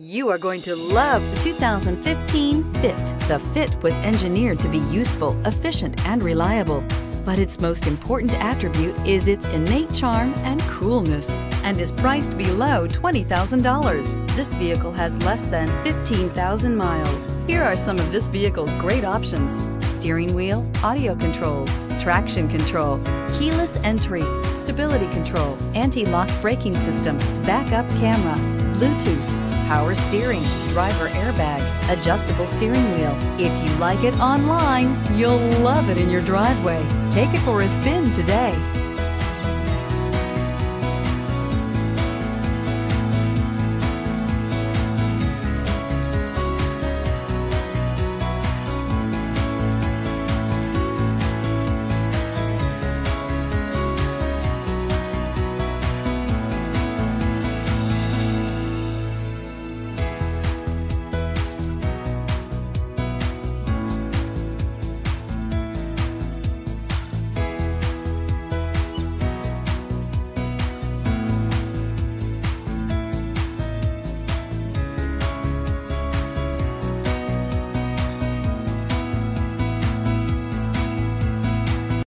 You are going to love the 2015 Fit. The Fit was engineered to be useful, efficient, and reliable. But its most important attribute is its innate charm and coolness, and is priced below $20,000. This vehicle has less than 15,000 miles. Here are some of this vehicle's great options: steering wheel audio controls, traction control, keyless entry, stability control, anti-lock braking system, backup camera, Bluetooth, power steering, driver airbag, adjustable steering wheel. If you like it online, you'll love it in your driveway. Take it for a spin today.